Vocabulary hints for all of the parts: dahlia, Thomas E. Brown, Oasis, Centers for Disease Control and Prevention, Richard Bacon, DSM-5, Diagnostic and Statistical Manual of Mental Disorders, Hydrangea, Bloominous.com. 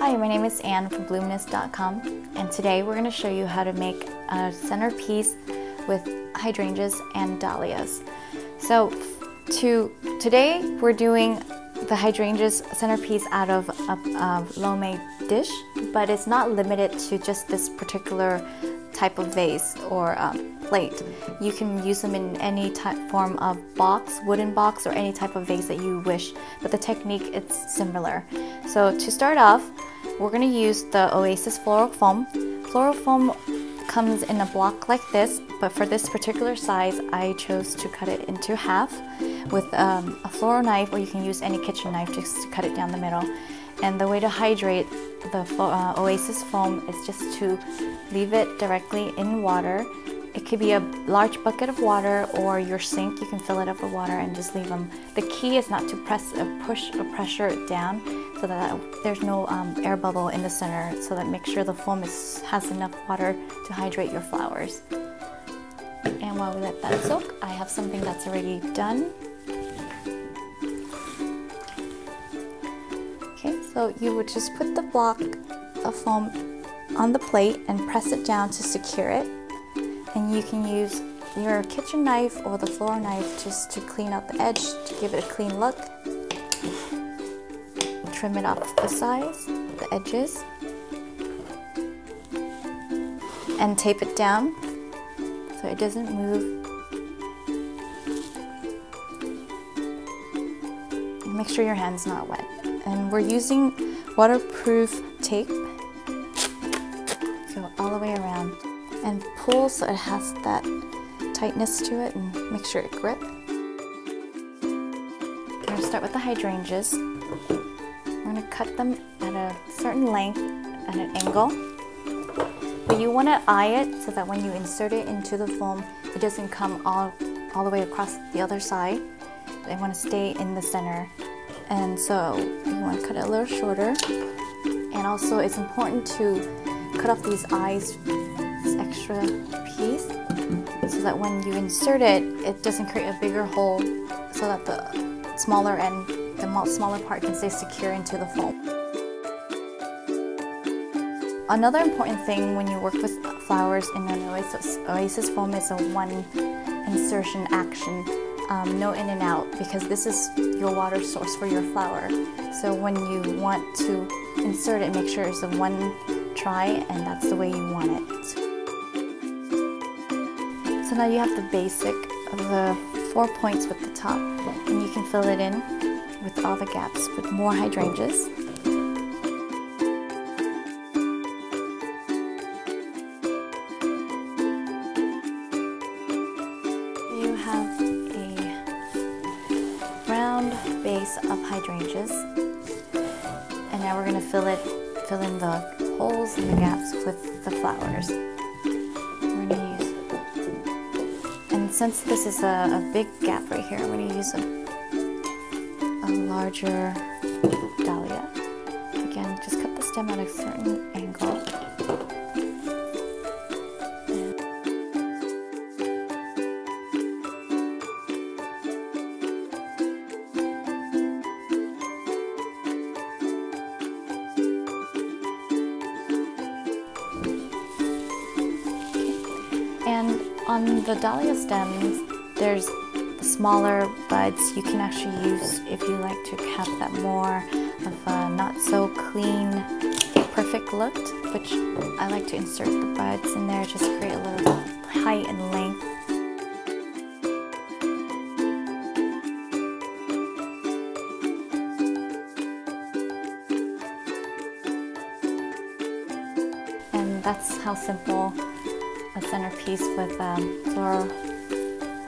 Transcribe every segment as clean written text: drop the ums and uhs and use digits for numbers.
Hi, my name is Anne from Bloominous.com, and today we're going to show you how to make a centerpiece with hydrangeas and dahlias. So today we're doing the hydrangeas centerpiece out of a lo-mein dish, but it's not limited to just this particular type of vase or plate. You can use them in any type form of box, wooden box, or any type of vase that you wish, but the technique is similar. So to start off, we're going to use the Oasis floral foam. Floral foam comes in a block like this, but for this particular size, I chose to cut it into half with a floral knife, or you can use any kitchen knife just to cut it down the middle. And the way to hydrate the Oasis foam is just to leave it directly in water. It could be a large bucket of water or your sink. You can fill it up with water and just leave them. The key is not to push or pressure it down so that there's no air bubble in the center, so that make sure the foam has enough water to hydrate your flowers. And while we let that soak, I have something that's already done. So you would just put the block of foam on the plate and press it down to secure it. And you can use your kitchen knife or the floor knife just to clean out the edge to give it a clean look. Trim it off the sides, the edges, and tape it down so it doesn't move. Make sure your hand's not wet. And we're using waterproof tape, so all the way around, and pull so it has that tightness to it and make sure it grips. We're going to start with the hydrangeas. We're going to cut them at a certain length at an angle, but you want to eye it so that when you insert it into the foam, it doesn't come all the way across the other side. They want to stay in the center. And so you want to cut it a little shorter, and also it's important to cut off these eyes, this extra piece, so that when you insert it, it doesn't create a bigger hole, so that the smaller end, the smaller part can stay secure into the foam. Another important thing when you work with flowers in an Oasis foam is a one insertion action. No in and out, because this is your water source for your flower. So when you want to insert it, make sure it's a one try, and that's the way you want it. So now you have the basic of the 4 points with the top, and you can fill it in with all the gaps with more hydrangeas. You have round base of hydrangeas, and now we're going to fill in the holes and the gaps with the flowers. We're going to use, and since this is a big gap right here, I'm going to use a larger dahlia. Again, just cut the stem at a certain angle. And on the dahlia stems, there's the smaller buds you can actually use if you like to have that more of a not so clean, perfect look, which I like to insert the buds in there, just create a little height and length. And that's how simple a centerpiece with floral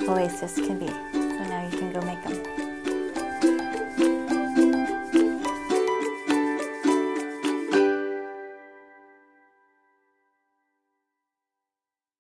Oasis can be. So now you can go make them.